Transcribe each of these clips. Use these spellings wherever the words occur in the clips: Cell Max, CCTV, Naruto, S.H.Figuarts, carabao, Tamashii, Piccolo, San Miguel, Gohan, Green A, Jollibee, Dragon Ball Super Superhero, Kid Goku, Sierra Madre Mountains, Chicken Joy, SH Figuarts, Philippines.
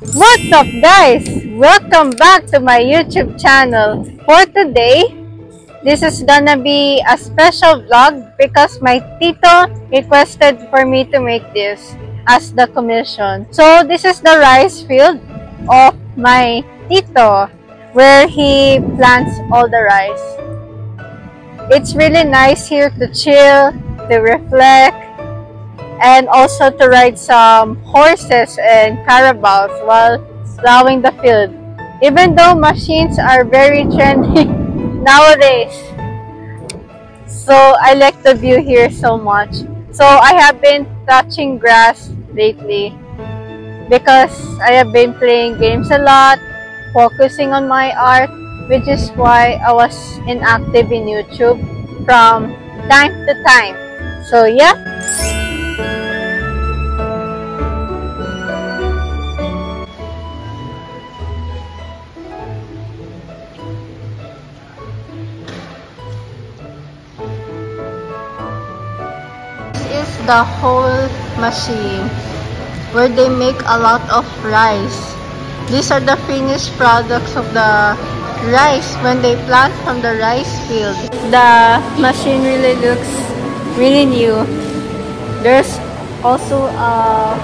What's up, guys? Welcome back to my YouTube channel. For today, this is gonna be a special vlog because my tito requested for me to make this as the commission. So this is the rice field of my tito where he plants all the rice. It's really nice here to chill, to reflect, and also to ride some horses and carabaos while plowing the field. Even though machines are very trendy nowadays, so I like the view here so much. So I have been touching grass lately because I have been playing games a lot, focusing on my art, which is why I was inactive in YouTube from time to time. So yeah. The whole machine where they make a lot of rice. These are the finished products of the rice when they plant from the rice field. The machine really looks really new. There's also a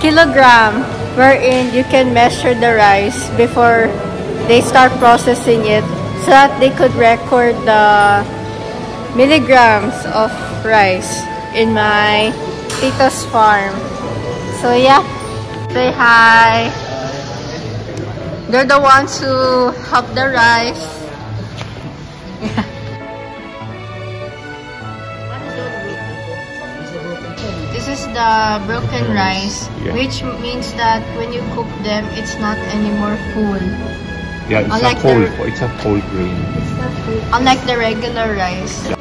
kilogram wherein you can measure the rice before they start processing it so that they could record the milligrams of rice in my tito's farm. So yeah, say hi. They're the ones who help the rice. This is the broken rice, yeah. Which means that when you cook them, it's not anymore full. Yeah, it's unlike it's a whole grain. It's not full. Unlike the regular rice. Yeah.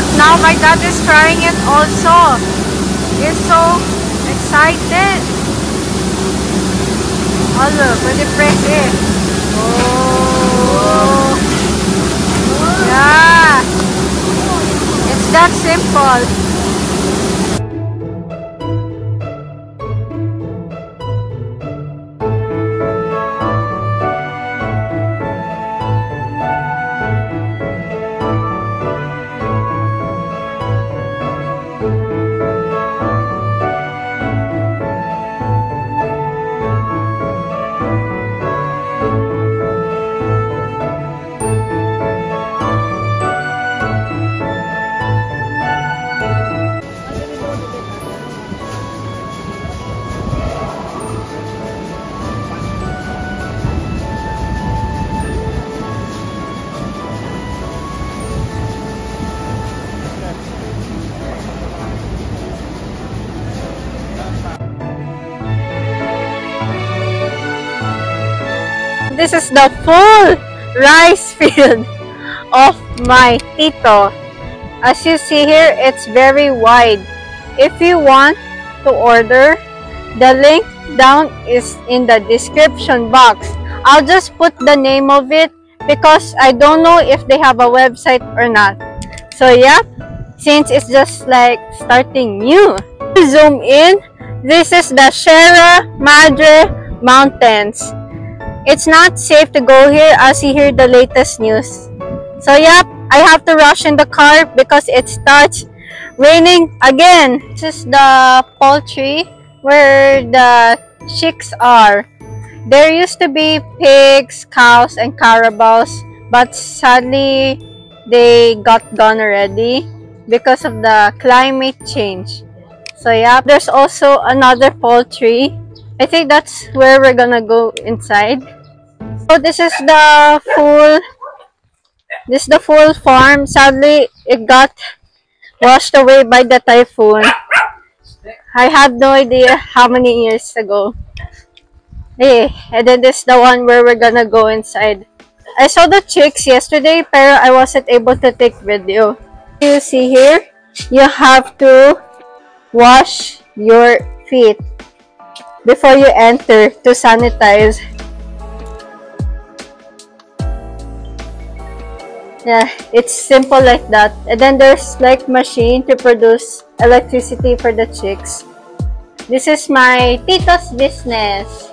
out. Now my dad is trying it also. He's so excited. Oh look, when you press it. Oh. Yeah. It's that simple. This is the full rice field of my tito. As you see here, it's very wide. If you want to order, the link down is in the description box. I'll just put the name of it because I don't know if they have a website or not. So yeah, since it's just like starting new. To zoom in, this is the Sierra Madre Mountains. It's not safe to go here as you hear the latest news. So yep, I have to rush in the car because it starts raining again. This is the poultry where the chicks are. There used to be pigs, cows, and carabaos, but sadly they got gone already because of the climate change. So yeah, there's also another poultry. I think that's where we're gonna go inside. So this is the full farm. Sadly, it got washed away by the typhoon. I had no idea how many years ago. Hey, and then this is the one where we're gonna go inside. I saw the chicks yesterday, pero I wasn't able to take video. You see here, you have to wash your feet before you enter to sanitize. Yeah, it's simple like that. And then there's like machine to produce electricity for the chicks. This is my tito's business,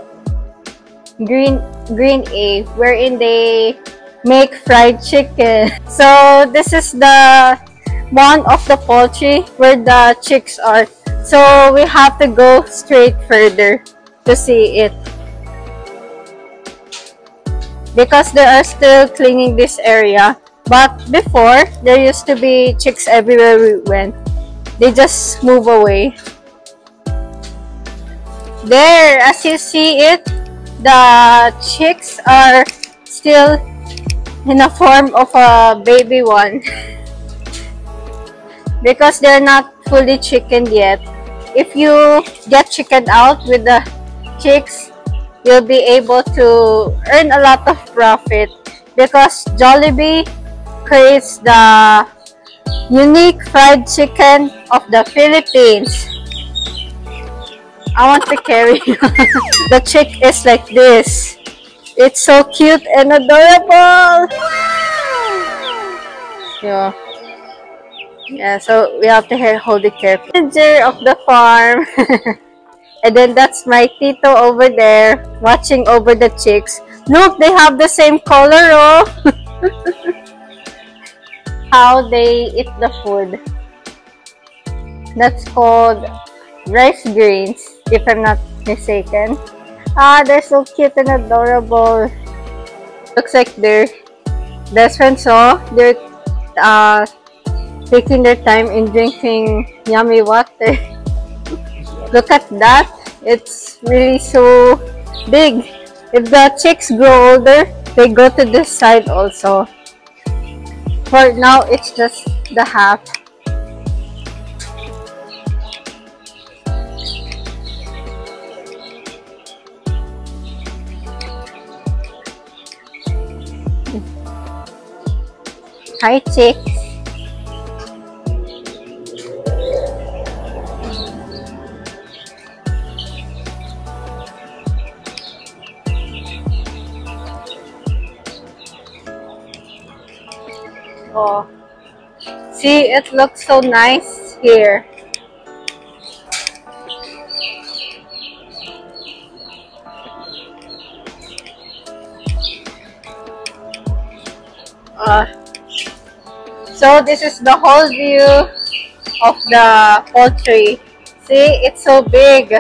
Green A, wherein they make fried chicken. So this is the one of the poultry where the chicks are. So we have to go straight further to see it because they are still cleaning this area. But before, there used to be chicks everywhere we went. They just move away. There, as you see it, the chicks are still in the form of a baby one because they're not fully chickened yet. If you get chickened out with the chicks, you'll be able to earn a lot of profit because Jollibee creates the unique fried chicken of the Philippines. I want to carry The chick is like this. It's so cute and adorable. Yeah. Yeah, so we have to hold it carefully. Manager of the farm. And then that's my tito over there watching over the chicks. Look, they have the same color, oh. How they eat the food. That's called rice grains, if I'm not mistaken. Ah, they're so cute and adorable. Looks like they're best friends, oh. They're taking their time in drinking yummy water. Look at that. It's really so big. If the chicks grow older, they go to this side also. For now, it's just the half. Hi, chicks. Oh, see, it looks so nice here. So this is the whole view of the poultry. See, it's so big.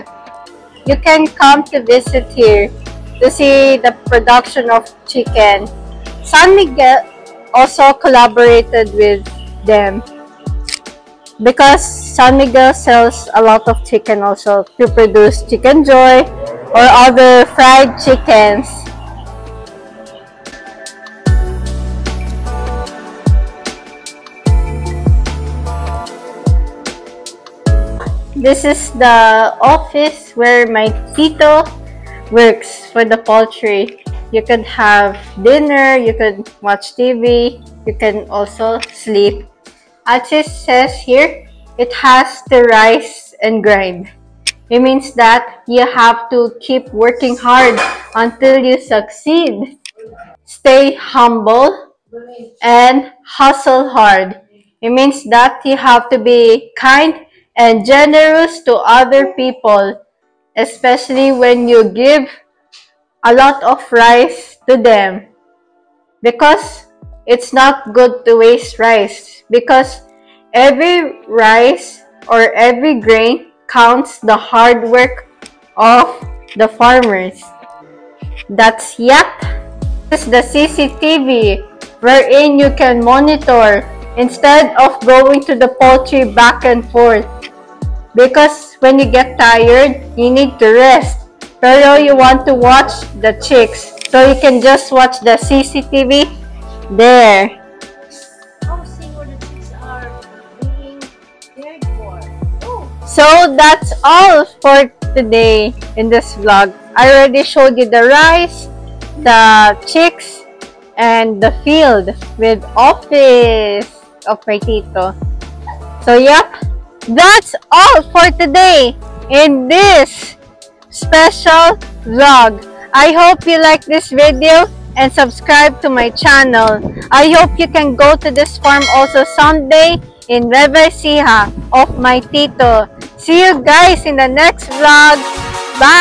You can come to visit here to see the production of chicken. San Miguel also collaborated with them because San Miguel sells a lot of chicken also to produce Chicken Joy or other fried chickens. This is the office where my tito works for the poultry. You could have dinner, you could watch TV, you can also sleep. As it says here, it has to rise and grind. It means that you have to keep working hard until you succeed. Stay humble and hustle hard. It means that you have to be kind and generous to other people, especially when you give a lot of rice to them, because it's not good to waste rice, because every rice or every grain counts the hard work of the farmers. That's yet. This is the CCTV wherein you can monitor instead of going to the poultry back and forth, because when you get tired you need to rest, pero you want to watch the chicks, so you can just watch the CCTV there. Oh, see where the chicks are being cared for. Oh. So that's all for today in this vlog. I already showed you the rice, the chicks, and the field with office of my tito. So yep, that's all for today in this special vlog. I hope you like this video and subscribe to my channel. I hope you can go to this farm also someday in Reversiha of my tito. See you guys in the next vlog. Bye.